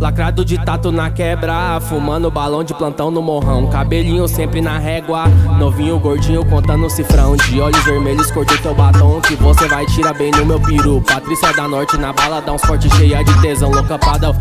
Lacrado de tato na quebra, fumando balão de plantão no morrão. Cabelinho sempre na régua, novinho gordinho contando cifrão. De olhos vermelhos cortei teu batom, que você vai tirar bem no meu peru. Patrícia da Norte na bala, dá uns fortes cheia de tesão, louca padrão.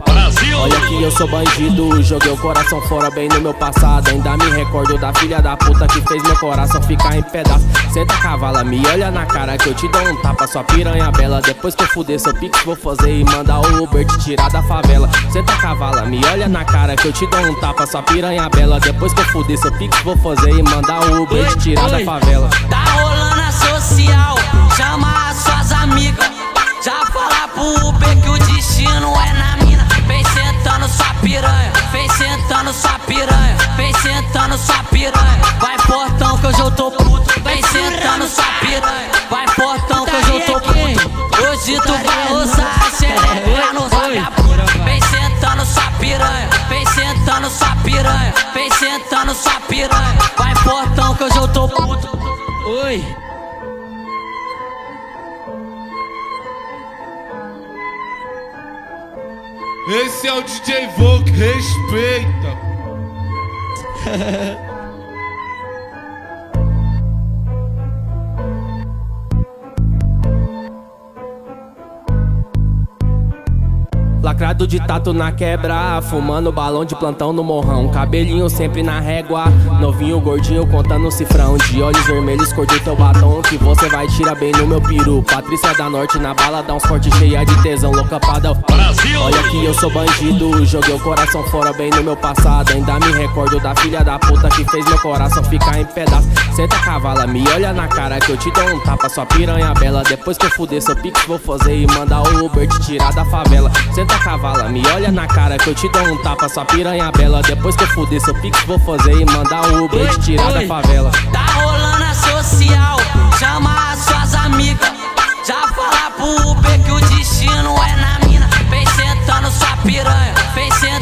Olha que eu sou bandido, joguei o coração fora bem no meu passado. Ainda me recordo da filha da puta que fez meu coração ficar em pedaço. Senta cavala, me olha na cara que eu te dou um tapa, sua piranha bela. Depois que eu fuder seu pix vou fazer e mandar o Uber te tirar da favela. Senta cavala, me olha na cara que eu te dou um tapa, sua piranha bela. Depois que eu fuder seu pix vou fazer e mandar o Uber te tirar da favela. Tá rolando a social, chama as suas amigas, já fala pro Uber que o destino é na mina. Vem sentando sua piranha, vem sentando sua piranha, vem sentando sua piranha. Vai portão que hoje eu tô puto, vem sentando sua piranha. Vai portão que hoje eu tô puto, hoje tu vai usar a xereca no vagabundo. Vem sentando sua piranha, vem sentando sua piranha, vem sentando sua piranha. Vai portão que hoje eu tô puto. Oi. Esse é o DJ Volk, respeita! Lacrado de tato na quebra, fumando balão de plantão no morrão. Cabelinho sempre na régua, novinho gordinho contando cifrão. De olhos vermelhos cortei teu batom, que você vai tirar bem no meu peru. Patrícia da Norte na bala, dá uns fortes cheia de tesão, louca padrão. Olha que eu sou bandido, joguei o coração fora bem no meu passado. Ainda me recordo da filha da puta que fez meu coração ficar em pedaço. Senta cavala, me olha na cara que eu te dou um tapa, sua piranha bela. Depois que eu fuder seu pix vou fazer e mandar o Uber te tirar da favela. Senta cavala, me olha na cara que eu te dou um tapa, sua piranha bela. Depois que eu fuder seu pix vou fazer e mandar o Uber te tirar da favela. Tá rolando a social, chama as suas amigas, já fala pro Uber que o destino é na mina. Vem sentando sua piranha, vem sentando.